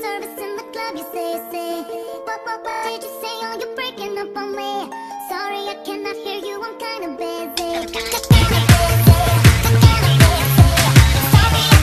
service in the club, you say. What did you say? Oh, you're breaking up on me. Sorry, I cannot hear you, I'm kinda busy. Sorry, the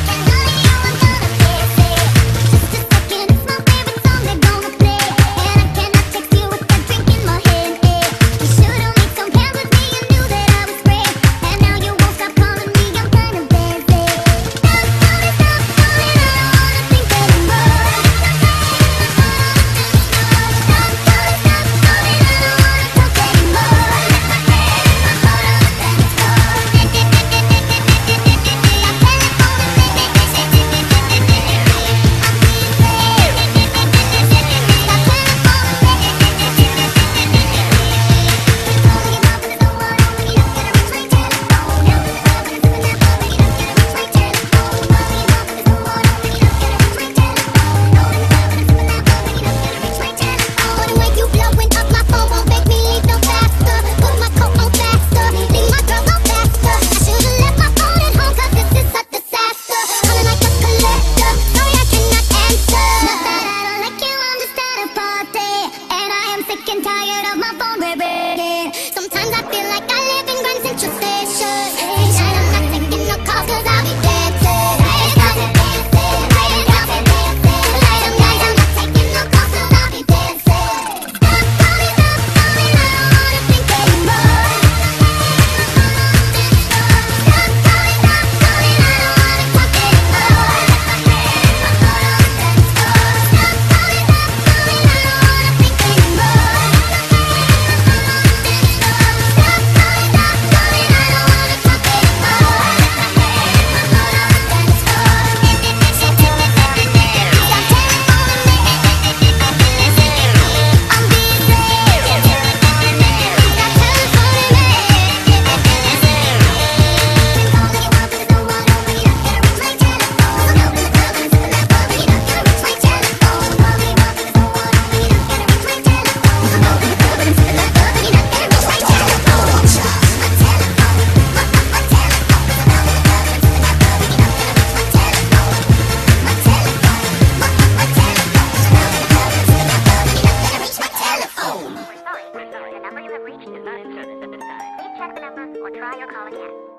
number you have reached is not in service at this time. Please check the number or try your call again.